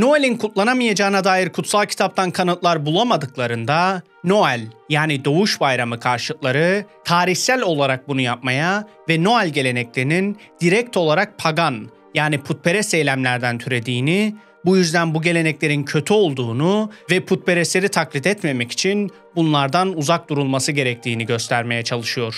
Noel'in kutlanamayacağına dair kutsal kitaptan kanıtlar bulamadıklarında Noel yani Doğuş Bayramı karşıtları tarihsel olarak bunu yapmaya ve Noel geleneklerinin direkt olarak pagan yani putperest eylemlerden türediğini, bu yüzden bu geleneklerin kötü olduğunu ve putperestleri taklit etmemek için bunlardan uzak durulması gerektiğini göstermeye çalışıyor.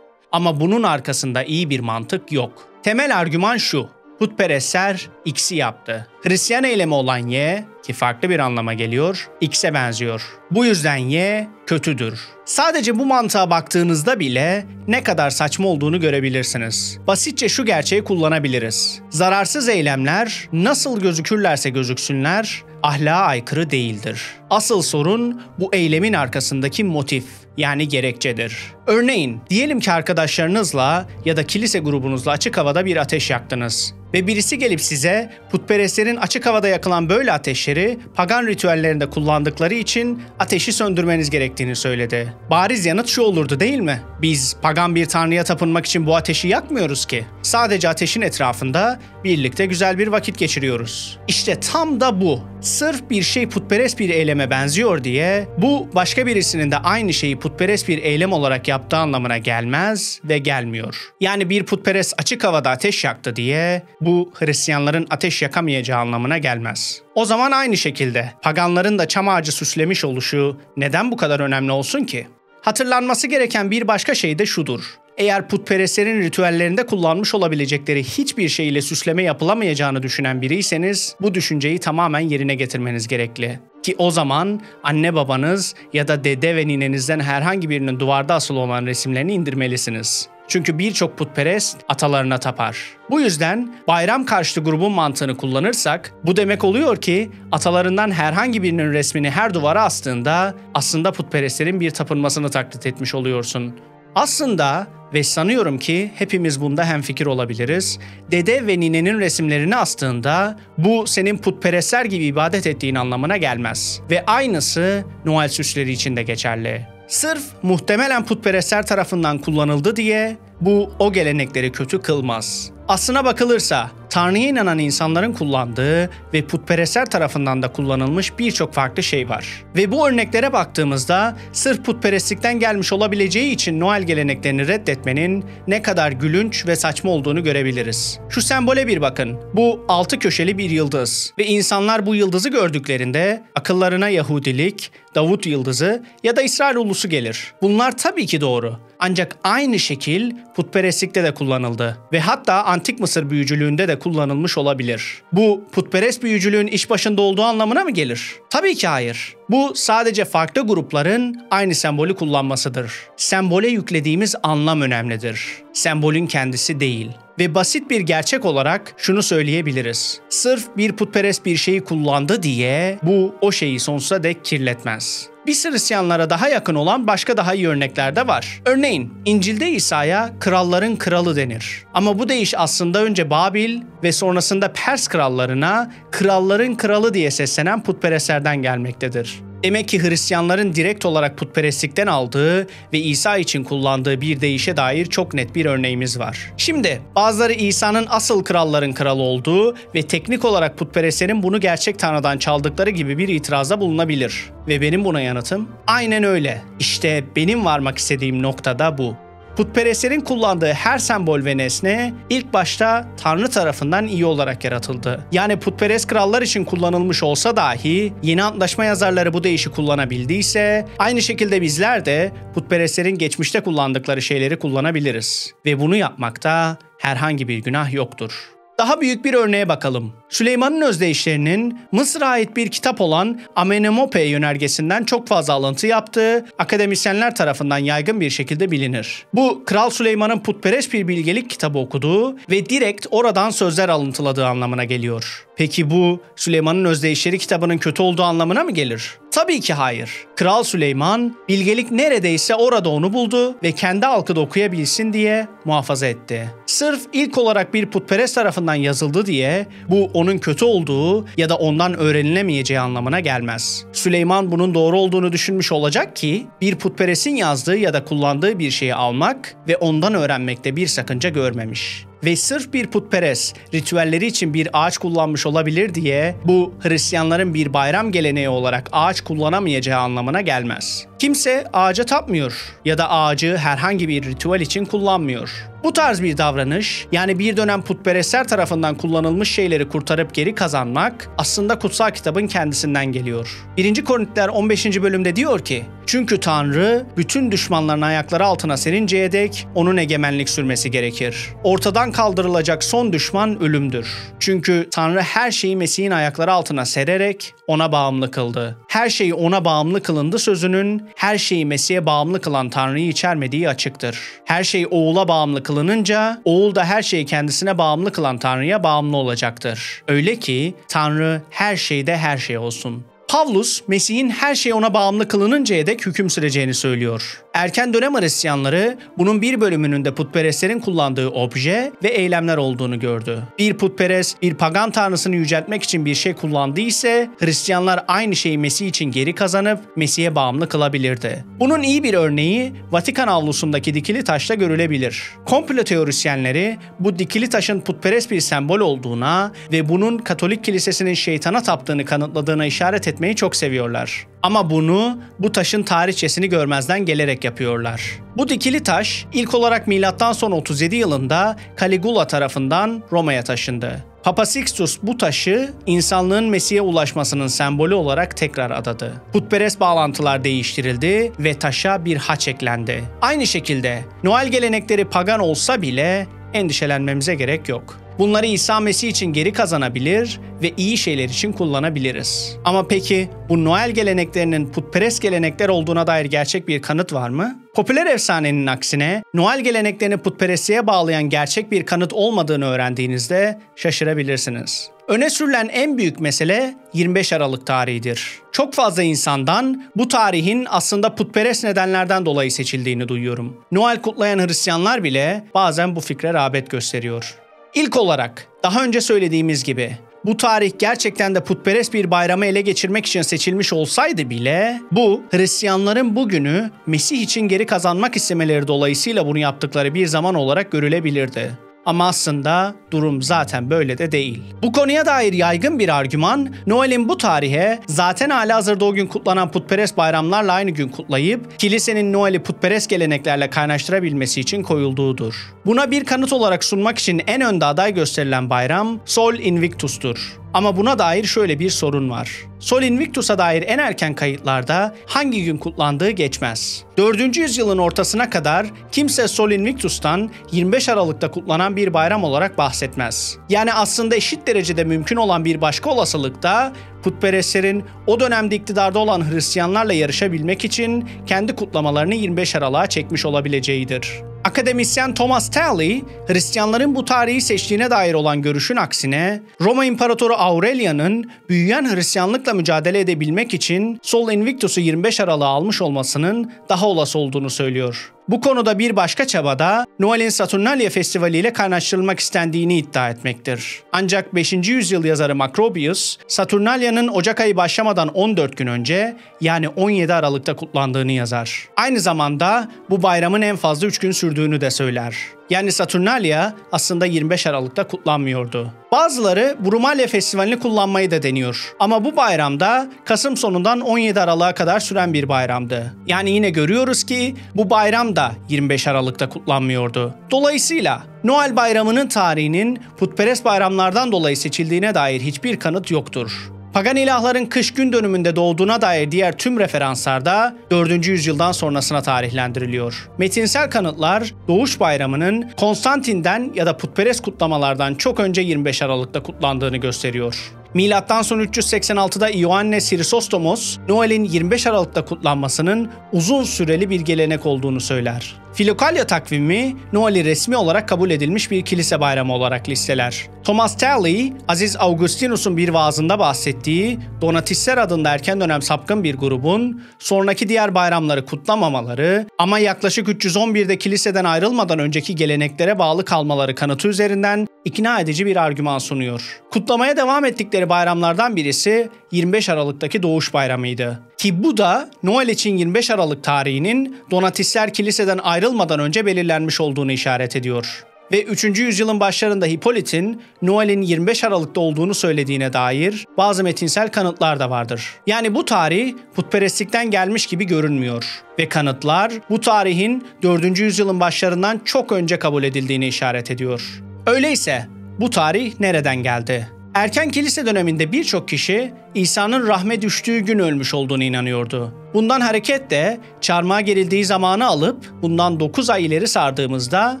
Ama bunun arkasında iyi bir mantık yok. Temel argüman şu: putperestler X'i yaptı. Hristiyan eylemi olan Y, ki farklı bir anlama geliyor, X'e benziyor. Bu yüzden Y kötüdür. Sadece bu mantığa baktığınızda bile ne kadar saçma olduğunu görebilirsiniz. Basitçe şu gerçeği kullanabiliriz: zararsız eylemler nasıl gözükürlerse gözüksünler ahlaka aykırı değildir. Asıl sorun bu eylemin arkasındaki motif yani gerekçedir. Örneğin diyelim ki arkadaşlarınızla ya da kilise grubunuzla açık havada bir ateş yaktınız ve birisi gelip size putperestlerin açık havada yakılan böyle ateşleri pagan ritüellerinde kullandıkları için ateşi söndürmeniz gerektiğini söyledi. Bariz yanıt şu olurdu değil mi? Biz pagan bir tanrıya tapınmak için bu ateşi yakmıyoruz ki. Sadece ateşin etrafında birlikte güzel bir vakit geçiriyoruz. İşte tam da bu. Sırf bir şey putperest bir eyleme benziyor diye bu başka birisinin de aynı şeyi putperest bir eylem olarak yaptığı anlamına gelmez ve gelmiyor. Yani bir putperest açık havada ateş yaktı diye bu Hristiyanların ateş yakamayacağı anlamına gelmez. O zaman aynı şekilde paganların da çam ağacı süslemiş oluşu neden bu kadar önemli olsun ki? Hatırlanması gereken bir başka şey de şudur: eğer putperestlerin ritüellerinde kullanmış olabilecekleri hiçbir şey ile süsleme yapılamayacağını düşünen biriyseniz bu düşünceyi tamamen yerine getirmeniz gerekli. Ki o zaman anne babanız ya da dede ve ninenizden herhangi birinin duvarda asılı olan resimlerini indirmelisiniz. Çünkü birçok putperest atalarına tapar. Bu yüzden bayram karşıtı grubun mantığını kullanırsak bu demek oluyor ki atalarından herhangi birinin resmini her duvara astığında aslında putperestlerin bir tapınmasını taklit etmiş oluyorsun. Aslında ve sanıyorum ki hepimiz bunda hemfikir olabiliriz, dede ve ninenin resimlerini astığında bu senin putperestler gibi ibadet ettiğin anlamına gelmez. Ve aynısı Noel süsleri için de geçerli. Sırf muhtemelen putperestler tarafından kullanıldı diye bu o gelenekleri kötü kılmaz. Aslına bakılırsa Tanrı'ya inanan insanların kullandığı ve putperestler tarafından da kullanılmış birçok farklı şey var. Ve bu örneklere baktığımızda sırf putperestlikten gelmiş olabileceği için Noel geleneklerini reddetmenin ne kadar gülünç ve saçma olduğunu görebiliriz. Şu sembole bir bakın. Bu 6 köşeli bir yıldız ve insanlar bu yıldızı gördüklerinde akıllarına Yahudilik, Davut yıldızı ya da İsrail ulusu gelir. Bunlar tabii ki doğru. Ancak aynı şekil putperestlikte de kullanıldı ve hatta Antik Mısır büyücülüğünde de kullanılmış olabilir. Bu putperest büyücülüğün iş başında olduğu anlamına mı gelir? Tabii ki hayır. Bu sadece farklı grupların aynı sembolü kullanmasıdır. Sembole yüklediğimiz anlam önemlidir, sembolün kendisi değil. Ve basit bir gerçek olarak şunu söyleyebiliriz: sırf bir putperest bir şeyi kullandı diye bu o şeyi sonsuza dek kirletmez. Biz Hristiyanlara daha yakın olan başka daha iyi örnekler de var. Örneğin İncil'de İsa'ya kralların kralı denir. Ama bu deyiş aslında önce Babil ve sonrasında Pers krallarına kralların kralı diye seslenen putperestlerden gelmektedir. Demek ki Hristiyanların direkt olarak putperestlikten aldığı ve İsa için kullandığı bir deyişe dair çok net bir örneğimiz var. Şimdi bazıları İsa'nın asıl kralların kralı olduğu ve teknik olarak putperestlerin bunu gerçek Tanrı'dan çaldıkları gibi bir itirazda bulunabilir. Ve benim buna yanıtım: aynen öyle. İşte benim varmak istediğim nokta da bu. Putperestlerin kullandığı her sembol ve nesne ilk başta Tanrı tarafından iyi olarak yaratıldı. Yani putperest krallar için kullanılmış olsa dahi yeni antlaşma yazarları bu deyişi kullanabildiyse aynı şekilde bizler de putperestlerin geçmişte kullandıkları şeyleri kullanabiliriz. Ve bunu yapmakta herhangi bir günah yoktur. Daha büyük bir örneğe bakalım. Süleyman'ın özdeyişlerinin Mısır'a ait bir kitap olan Amenemope yönergesinden çok fazla alıntı yaptığı akademisyenler tarafından yaygın bir şekilde bilinir. Bu, Kral Süleyman'ın putperest bir bilgelik kitabı okuduğu ve direkt oradan sözler alıntıladığı anlamına geliyor. Peki bu, Süleyman'ın özdeyişleri kitabının kötü olduğu anlamına mı gelir? Tabii ki hayır. Kral Süleyman, bilgelik neredeyse orada onu buldu ve kendi halkı da okuyabilsin diye muhafaza etti. Sırf ilk olarak bir putperest tarafından yazıldı diye bu onun kötü olduğu ya da ondan öğrenilemeyeceği anlamına gelmez. Süleyman bunun doğru olduğunu düşünmüş olacak ki bir putperestin yazdığı ya da kullandığı bir şeyi almak ve ondan öğrenmekte bir sakınca görmemiş. ve sırf bir putperest ritüelleri için bir ağaç kullanmış olabilir diye bu Hristiyanların bir bayram geleneği olarak ağaç kullanamayacağı anlamına gelmez. Kimse ağaca tapmıyor ya da ağacı herhangi bir ritüel için kullanmıyor. Bu tarz bir davranış, yani bir dönem putperestler tarafından kullanılmış şeyleri kurtarıp geri kazanmak aslında kutsal kitabın kendisinden geliyor. 1. Korintiler 15. bölümde diyor ki, "Çünkü Tanrı bütün düşmanlarını ayakları altına serinceye dek onun egemenlik sürmesi gerekir. Ortadan kaldırılacak son düşman ölümdür. Çünkü Tanrı her şeyi Mesih'in ayakları altına sererek ona bağımlı kıldı." Her şeyi ona bağımlı kılındı sözünün her şeyi Mesih'e bağımlı kılan Tanrı'yı içermediği açıktır. Her şey Oğul'a bağımlı kılınınca Oğul da her şeyi kendisine bağımlı kılan Tanrı'ya bağımlı olacaktır. Öyle ki Tanrı her şeyde her şey olsun. Pavlus, Mesih'in her şey ona bağımlı kılınıncaya dek hüküm süreceğini söylüyor. Erken dönem Hristiyanları bunun bir bölümünün de putperestlerin kullandığı obje ve eylemler olduğunu gördü. Bir putperest bir pagan tanrısını yüceltmek için bir şey kullandıysa Hristiyanlar aynı şeyi Mesih için geri kazanıp Mesih'e bağımlı kılabilirdi. Bunun iyi bir örneği Vatikan avlusundaki dikili taşta görülebilir. Komplo teorisyenleri bu dikili taşın putperest bir sembol olduğuna ve bunun Katolik kilisesinin şeytana taptığını kanıtladığına işaret etmeyi çok seviyorlar. Ama bunu bu taşın tarihçesini görmezden gelerek yapıyorlar. Bu dikili taş ilk olarak milattan sonra 37 yılında Caligula tarafından Roma'ya taşındı. Papa Sixtus bu taşı insanlığın Mesih'e ulaşmasının sembolü olarak tekrar adadı. Putperest bağlantılar değiştirildi ve taşa bir haç eklendi. Aynı şekilde Noel gelenekleri pagan olsa bile endişelenmemize gerek yok. Bunları İsa Mesih için geri kazanabilir ve iyi şeyler için kullanabiliriz. Ama peki bu Noel geleneklerinin putperest gelenekler olduğuna dair gerçek bir kanıt var mı? Popüler efsanenin aksine Noel geleneklerini putperestliğe bağlayan gerçek bir kanıt olmadığını öğrendiğinizde şaşırabilirsiniz. Öne sürülen en büyük mesele 25 Aralık tarihidir. Çok fazla insandan bu tarihin aslında putperest nedenlerden dolayı seçildiğini duyuyorum. Noel kutlayan Hristiyanlar bile bazen bu fikre rağbet gösteriyor. İlk olarak daha önce söylediğimiz gibi bu tarih gerçekten de putperest bir bayramı ele geçirmek için seçilmiş olsaydı bile bu Hristiyanların bugünü Mesih için geri kazanmak istemeleri dolayısıyla bunu yaptıkları bir zaman olarak görülebilirdi. Ama aslında durum zaten böyle de değil. Bu konuya dair yaygın bir argüman, Noel'in bu tarihe zaten halihazırda o gün kutlanan putperest bayramlarla aynı gün kutlayıp kilisenin Noel'i putperest geleneklerle kaynaştırabilmesi için koyulduğudur. Buna bir kanıt olarak sunmak için en önde aday gösterilen bayram Sol Invictus'tur. Ama buna dair şöyle bir sorun var. Sol Invictus'a dair en erken kayıtlarda hangi gün kutlandığı geçmez. 4. yüzyılın ortasına kadar kimse Sol Invictus'tan 25 Aralık'ta kutlanan bir bayram olarak bahsetmez. Yani aslında eşit derecede mümkün olan bir başka olasılık da putperestlerin o dönemde iktidarda olan Hristiyanlarla yarışabilmek için kendi kutlamalarını 25 Aralık'a çekmiş olabileceğidir. Akademisyen Thomas Talley, Hristiyanların bu tarihi seçtiğine dair olan görüşün aksine, Roma İmparatoru Aurelian'ın büyüyen Hristiyanlıkla mücadele edebilmek için Sol Invictus'u 25 Aralık'a almış olmasının daha olası olduğunu söylüyor. Bu konuda bir başka çabada Noel'in Saturnalia Festivali ile kaynaştırılmak istendiğini iddia etmektir. Ancak 5. yüzyıl yazarı Macrobius, Saturnalia'nın Ocak ayı başlamadan 14 gün önce yani 17 Aralık'ta kutlandığını yazar. Aynı zamanda bu bayramın en fazla 3 gün sürdüğünü de söyler. Yani Saturnalia aslında 25 Aralık'ta kutlanmıyordu. Bazıları Brumalia Festivali'ni kullanmayı da deniyor. Ama bu bayramda Kasım sonundan 17 Aralık'a kadar süren bir bayramdı. Yani yine görüyoruz ki bu bayram da 25 Aralık'ta kutlanmıyordu. Dolayısıyla Noel bayramının tarihinin putperest bayramlardan dolayı seçildiğine dair hiçbir kanıt yoktur. Pagan ilahların kış gün dönümünde doğduğuna dair diğer tüm referanslar da 4. yüzyıldan sonrasına tarihlendiriliyor. Metinsel kanıtlar Doğuş Bayramı'nın Konstantin'den ya da putperest kutlamalardan çok önce 25 Aralık'ta kutlandığını gösteriyor. Milattan sonra 386'da Ioannes Sirostomos, Noel'in 25 Aralık'ta kutlanmasının uzun süreli bir gelenek olduğunu söyler. Filokalya takvimi, Noel'i resmi olarak kabul edilmiş bir kilise bayramı olarak listeler. Thomas Talley, Aziz Augustinus'un bir vaazında bahsettiği Donatistler adında erken dönem sapkın bir grubun sonraki diğer bayramları kutlamamaları ama yaklaşık 311'de kiliseden ayrılmadan önceki geleneklere bağlı kalmaları kanıtı üzerinden ikna edici bir argüman sunuyor. Kutlamaya devam ettikleri bayramlardan birisi 25 Aralık'taki Doğuş Bayramı'ydı. Ki bu da Noel için 25 Aralık tarihinin Donatistler kiliseden ayrılmadan önce belirlenmiş olduğunu işaret ediyor. ve 3. yüzyılın başlarında Hippolyt'in Noel'in 25 Aralık'ta olduğunu söylediğine dair bazı metinsel kanıtlar da vardır. Yani bu tarih putperestlikten gelmiş gibi görünmüyor ve kanıtlar bu tarihin 4. yüzyılın başlarından çok önce kabul edildiğini işaret ediyor. Öyleyse bu tarih nereden geldi? Erken kilise döneminde birçok kişi İsa'nın rahme düştüğü gün ölmüş olduğunu inanıyordu. Bundan hareketle çarmıha gerildiği zamanı alıp bundan 9 ay ileri sardığımızda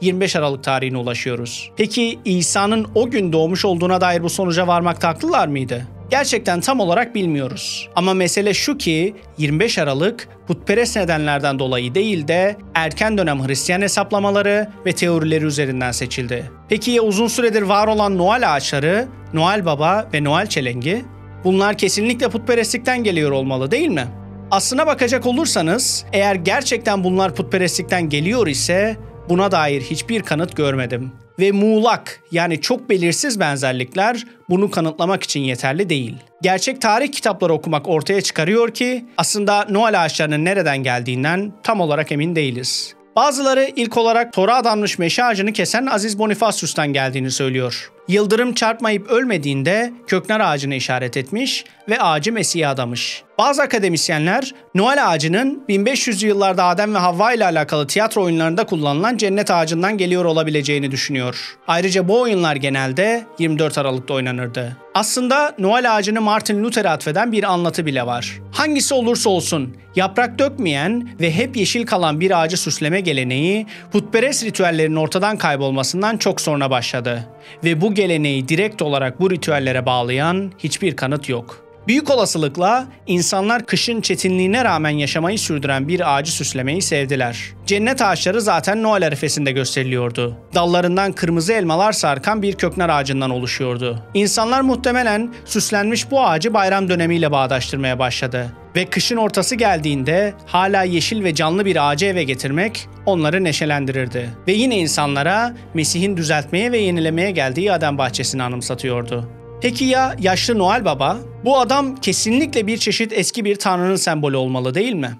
25 Aralık tarihine ulaşıyoruz. Peki İsa'nın o gün doğmuş olduğuna dair bu sonuca varmakta haklılar mıydı? Gerçekten tam olarak bilmiyoruz. Ama mesele şu ki 25 Aralık putperest nedenlerden dolayı değil de erken dönem Hristiyan hesaplamaları ve teorileri üzerinden seçildi. Peki ya uzun süredir var olan Noel ağaçları, Noel Baba ve Noel Çelengi? Bunlar kesinlikle putperestlikten geliyor olmalı değil mi? Aslına bakacak olursanız eğer gerçekten bunlar putperestlikten geliyor ise buna dair hiçbir kanıt görmedim. Ve muğlak yani çok belirsiz benzerlikler bunu kanıtlamak için yeterli değil. Gerçek tarih kitapları okumak ortaya çıkarıyor ki aslında Noel ağaçlarının nereden geldiğinden tam olarak emin değiliz. Bazıları ilk olarak tora adanmış meşe ağacını kesen Aziz Bonifacius'tan geldiğini söylüyor. Yıldırım çarpmayıp ölmediğinde köknar ağacını işaret etmiş ve ağacı Mesih'e adamış. Bazı akademisyenler Noel ağacının 1500'lü yıllarda Adem ve Havva ile alakalı tiyatro oyunlarında kullanılan cennet ağacından geliyor olabileceğini düşünüyor. Ayrıca bu oyunlar genelde 24 Aralık'ta oynanırdı. Aslında Noel ağacını Martin Luther'e atfeden bir anlatı bile var. Hangisi olursa olsun yaprak dökmeyen ve hep yeşil kalan bir ağacı süsleme geleneği putperest ritüellerin ortadan kaybolmasından çok sonra başladı ve bu geleneği direkt olarak bu ritüellere bağlayan hiçbir kanıt yok. Büyük olasılıkla insanlar kışın çetinliğine rağmen yaşamayı sürdüren bir ağacı süslemeyi sevdiler. Cennet ağaçları zaten Noel arifesinde gösteriliyordu. Dallarından kırmızı elmalar sarkan bir köknar ağacından oluşuyordu. İnsanlar muhtemelen süslenmiş bu ağacı bayram dönemiyle bağdaştırmaya başladı. Ve kışın ortası geldiğinde hala yeşil ve canlı bir ağacı eve getirmek onları neşelendirirdi. Ve yine insanlara Mesih'in düzeltmeye ve yenilemeye geldiği Adem bahçesini anımsatıyordu. Peki ya yaşlı Noel Baba? Bu adam kesinlikle bir çeşit eski bir tanrının sembolü olmalı değil mi?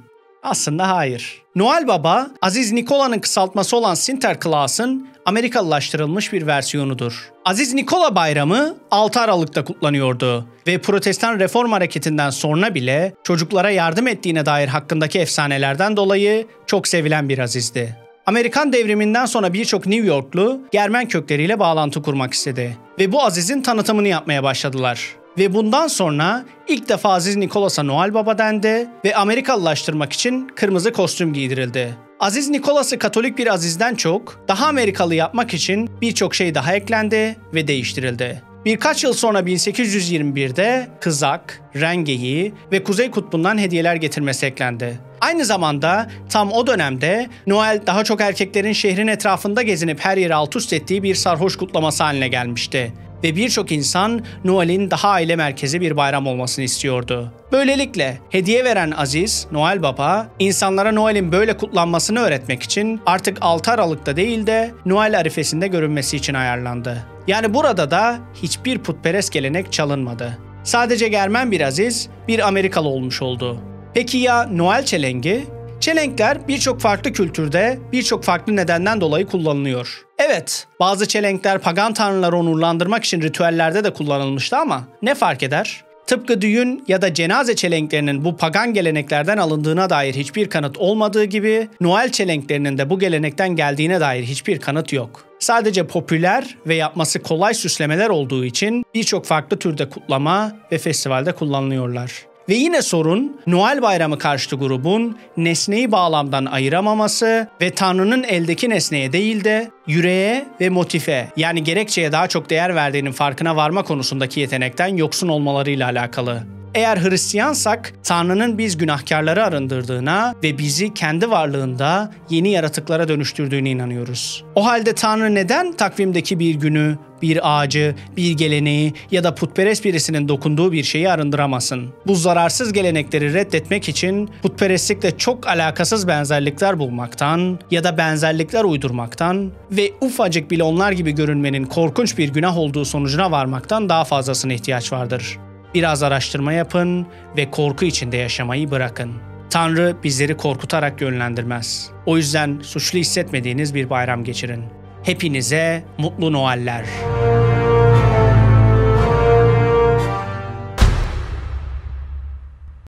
Aslında hayır. Noel Baba, Aziz Nikola'nın kısaltması olan Sinterklaas'ın Amerikalılaştırılmış bir versiyonudur. Aziz Nikola Bayramı 6 Aralık'ta kutlanıyordu ve Protestan Reform Hareketi'nden sonra bile çocuklara yardım ettiğine dair hakkındaki efsanelerden dolayı çok sevilen bir azizdi. Amerikan devriminden sonra birçok New Yorklu Germen kökleriyle bağlantı kurmak istedi ve bu azizin tanıtımını yapmaya başladılar. Ve bundan sonra ilk defa Aziz Nikolas'a Noel Baba dendi ve Amerikalılaştırmak için kırmızı kostüm giydirildi. Aziz Nikolas'ı Katolik bir azizden çok daha Amerikalı yapmak için birçok şey daha eklendi ve değiştirildi. Birkaç yıl sonra 1821'de kızak, rengeyi ve Kuzey Kutbu'ndan hediyeler getirmesi eklendi. Aynı zamanda tam o dönemde Noel daha çok erkeklerin şehrin etrafında gezinip her yeri alt üst ettiği bir sarhoş kutlaması haline gelmişti. Ve birçok insan Noel'in daha aile merkezi bir bayram olmasını istiyordu. Böylelikle hediye veren Aziz, Noel Baba, insanlara Noel'in böyle kutlanmasını öğretmek için artık 6 Aralık'ta değil de Noel arifesinde görünmesi için ayarlandı. Yani burada da hiçbir putperest gelenek çalınmadı. Sadece Germen bir Aziz, bir Amerikalı olmuş oldu. Peki ya Noel Çelengi? Çelenkler birçok farklı kültürde birçok farklı nedenden dolayı kullanılıyor. Evet, bazı çelenkler pagan tanrıları onurlandırmak için ritüellerde de kullanılmıştı ama ne fark eder? Tıpkı düğün ya da cenaze çelenklerinin bu pagan geleneklerden alındığına dair hiçbir kanıt olmadığı gibi Noel çelenklerinin de bu gelenekten geldiğine dair hiçbir kanıt yok. Sadece popüler ve yapması kolay süslemeler olduğu için birçok farklı türde kutlama ve festivalde kullanılıyorlar. Ve yine sorun Noel Bayramı karşıtı grubun nesneyi bağlamdan ayıramaması ve Tanrı'nın eldeki nesneye değil de yüreğe ve motife yani gerekçeye daha çok değer verdiğinin farkına varma konusundaki yetenekten yoksun olmalarıyla alakalı. Eğer Hristiyansak Tanrı'nın biz günahkarları arındırdığına ve bizi kendi varlığında yeni yaratıklara dönüştürdüğüne inanıyoruz. O halde Tanrı neden takvimdeki bir günü, bir ağacı, bir geleneği ya da putperest birisinin dokunduğu bir şeyi arındıramasın? Bu zararsız gelenekleri reddetmek için putperestlikle çok alakasız benzerlikler bulmaktan ya da benzerlikler uydurmaktan ve ufacık bile onlar gibi görünmenin korkunç bir günah olduğu sonucuna varmaktan daha fazlasına ihtiyaç vardır. Biraz araştırma yapın ve korku içinde yaşamayı bırakın. Tanrı bizleri korkutarak yönlendirmez. O yüzden suçlu hissetmediğiniz bir bayram geçirin. Hepinize mutlu Noeller.